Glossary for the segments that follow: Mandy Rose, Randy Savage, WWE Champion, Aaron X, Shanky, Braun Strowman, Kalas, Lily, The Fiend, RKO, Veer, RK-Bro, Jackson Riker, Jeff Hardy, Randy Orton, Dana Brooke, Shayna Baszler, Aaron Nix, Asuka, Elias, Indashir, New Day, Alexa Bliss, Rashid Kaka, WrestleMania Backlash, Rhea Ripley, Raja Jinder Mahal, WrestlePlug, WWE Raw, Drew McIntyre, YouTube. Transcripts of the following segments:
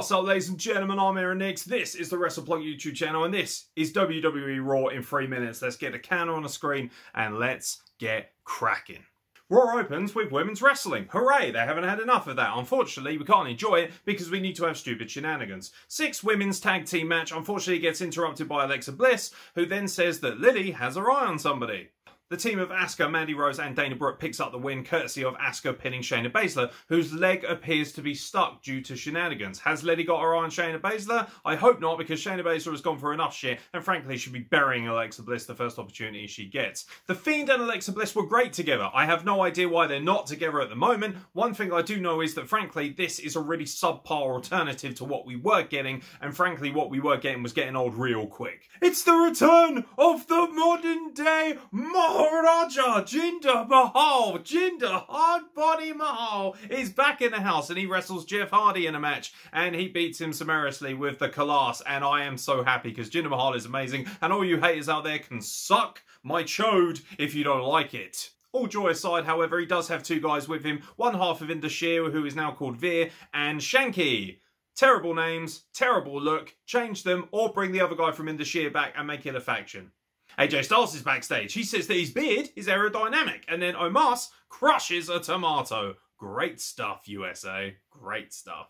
What's up, ladies and gentlemen? I'm Aaron Nix. This is the WrestlePlug YouTube channel, and this is WWE Raw in 3 minutes. Let's get the camera on the screen, and let's get cracking. Raw opens with women's wrestling. Hooray, they haven't had enough of that. Unfortunately, we can't enjoy it because we need to have stupid shenanigans. 6 women's tag team match unfortunately gets interrupted by Alexa Bliss, who then says that Lily has her eye on somebody. The team of Asuka, Mandy Rose and Dana Brooke picks up the win courtesy of Asuka pinning Shayna Baszler, whose leg appears to be stuck due to shenanigans. Has Lily got her eye on Shayna Baszler? I hope not, because Shayna Baszler has gone for enough shit and frankly should be burying Alexa Bliss the first opportunity she gets. The Fiend and Alexa Bliss were great together. I have no idea why they're not together at the moment. One thing I do know is that frankly this is a really subpar alternative to what we were getting, and frankly what we were getting was getting old real quick. It's the return of the modern day Raja Jinder Mahal. Jinder Hardbody Mahal is back in the house, and he wrestles Jeff Hardy in a match, and he beats him summarily with the Kalas, and I am so happy because Jinder Mahal is amazing, and all you haters out there can suck my chode if you don't like it. All joy aside, however, he does have 2 guys with him, one half of Indashir, who is now called Veer, and Shanky. Terrible names, terrible look, change them, or bring the other guy from Indashir back and make it a faction. AJ Styles is backstage. He says that his beard is aerodynamic, and then Omos crushes a tomato. Great stuff, USA. Great stuff.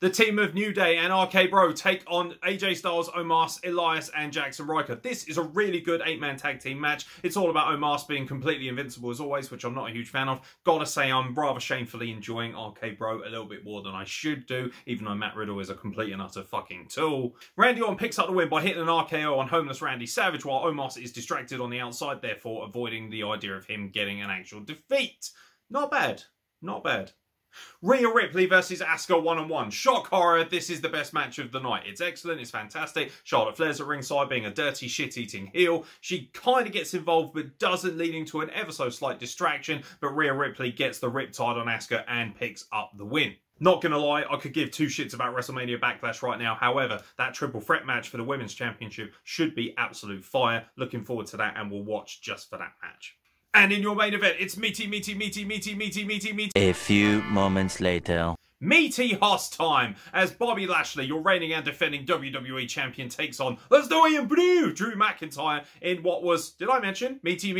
The team of New Day and RK-Bro take on AJ Styles, Omos, Elias and Jackson Riker. This is a really good 8-man tag team match. It's all about Omos being completely invincible as always, which I'm not a huge fan of. Gotta say, I'm rather shamefully enjoying RK-Bro a little bit more than I should do, even though Matt Riddle is a complete and utter fucking tool. Randy Orton picks up the win by hitting an RKO on homeless Randy Savage, while Omos is distracted on the outside, therefore avoiding the idea of him getting an actual defeat. Not bad. Not bad. Rhea Ripley versus Asuka one-on-one. Shock horror, this is the best match of the night. It's excellent, it's fantastic. Charlotte Flair's at ringside being a dirty, shit-eating heel. She kind of gets involved but doesn't, leading to an ever so slight distraction, but Rhea Ripley gets the Riptide on Asuka and picks up the win. Not gonna lie, I could give 2 shits about WrestleMania Backlash right now. However, that triple threat match for the Women's Championship should be absolute fire. Looking forward to that, and we'll watch just for that match. And in your main event, it's meaty. A few moments later. Meaty Hoss time, as Bobby Lashley, your reigning and defending WWE champion, takes on, let's do it in blue, Drew McIntyre, in what was, did I mention? Meaty.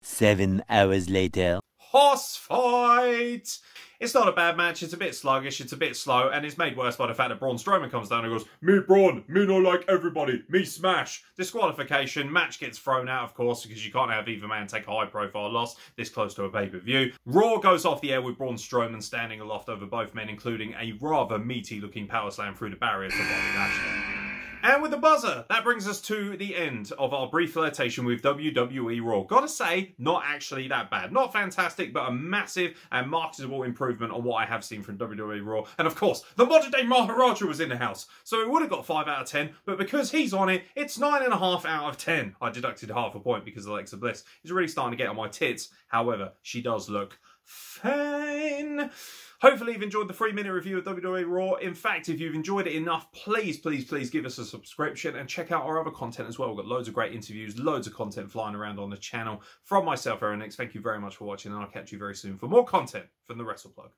7 hours later. Hoss fight! It's not a bad match, it's a bit sluggish, it's a bit slow, and it's made worse by the fact that Braun Strowman comes down and goes, me Braun, me no like everybody, me smash. Disqualification, match gets thrown out of course, because you can't have either man take a high profile loss this close to a pay-per-view. Raw goes off the air with Braun Strowman standing aloft over both men, including a rather meaty looking power slam through the barriers of Bobby Lashley. And with the buzzer, that brings us to the end of our brief flirtation with WWE Raw. Gotta say, not actually that bad. Not fantastic, but a massive and marketable improvement on what I have seen from WWE Raw. And of course, the modern day Maharaja was in the house. So it would have got 5 out of 10, but because he's on it, it's 9.5 out of 10. I deducted half a point because Alexa Bliss is really starting to get on my tits. However, she does look fine. Hopefully you've enjoyed the 3-minute review of WWE Raw. In fact, if you've enjoyed it enough, please give us a subscription and check out our other content as well. We've got loads of great interviews, loads of content flying around on the channel. From myself, Aaron X, thank you very much for watching, and I'll catch you very soon for more content from the WrestlePlug.